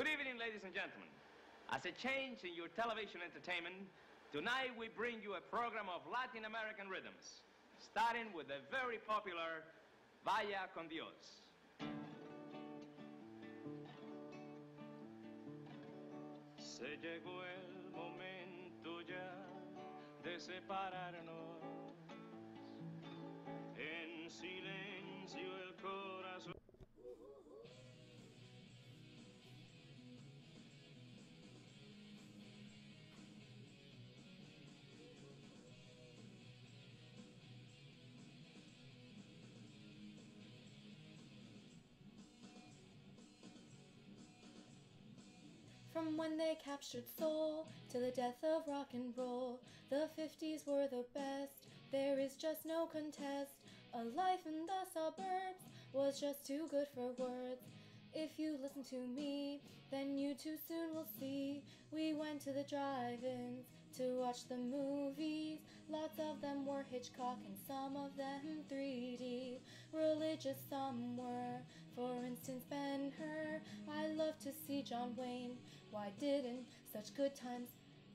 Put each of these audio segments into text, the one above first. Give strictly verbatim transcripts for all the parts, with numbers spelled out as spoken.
Good evening, ladies and gentlemen. As a change in your television entertainment, tonight we bring you a program of Latin American rhythms, starting with the very popular Vaya con Dios. Se llegó el momento ya de separarnos. En silencio el corazón. From when they captured soul to the death of rock and roll, the fifties were the best, there is just no contest. A life in the suburbs was just too good for words. If you listen to me, then you too soon will see. We went to the drive-ins to watch the movies. Lots of them were Hitchcock and some of them three D. Religious some were, for instance Ben-Hur. I loved to see John Wayne. Why didn't such good times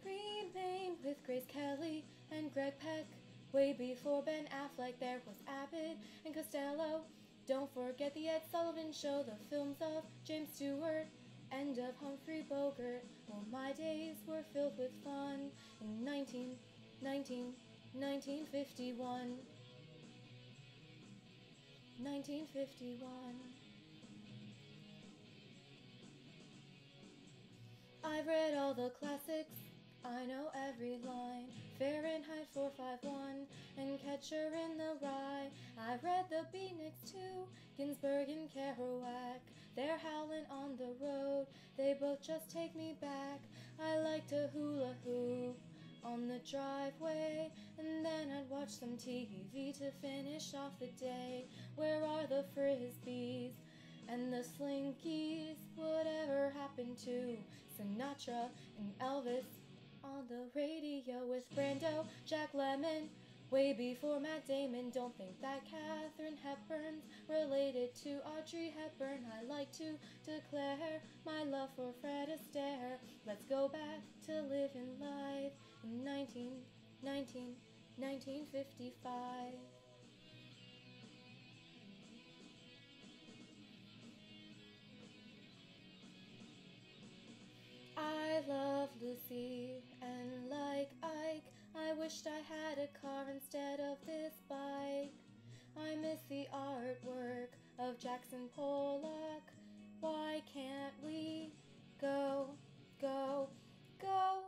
remain? With Grace Kelly and Greg Peck. Way before Ben Affleck there was Abbott and Costello. Don't forget the Ed Sullivan Show, the films of James Stewart and of Humphrey Bogart. Well, my days were filled with fun in nineteen fifty-one. I've read all the classics, I know every line, Fahrenheit four five one and Catcher in the Rye. I read the beatniks too, Ginsberg and Kerouac. They're howling on the road, they both just take me back. I like to hula hoop on the driveway, and then I'd watch some T V to finish off the day. Where are the frisbees and the slinkies? Whatever happened to Sinatra and Elvis? On the radio with Brando, Jack Lemmon, way before Matt Damon. Don't think that Catherine Hepburn's related to Audrey Hepburn. I like to declare my love for Fred Astaire. Let's go back to living life in nineteen fifty-five. I love Lucy, and like Ike, I wished I had a car instead of this bike. I miss the artwork of Jackson Pollock. Why can't we go, go, go?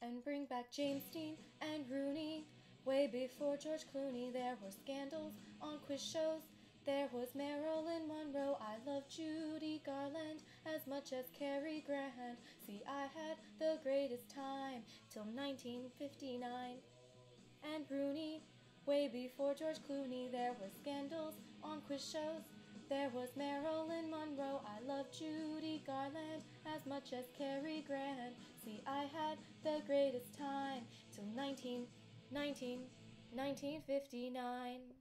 And bring back James Dean and Rooney. Way before George Clooney, there were scandals on quiz shows. There was Marilyn Monroe. I loved Judy Garland as much as Cary Grant. See, I had the greatest time till nineteen fifty-nine. And Rooney, way before George Clooney, there were scandals on quiz shows. There was Marilyn Monroe. I loved Judy Garland as much as Cary Grant. See, I had the greatest time till nineteen fifty-nine.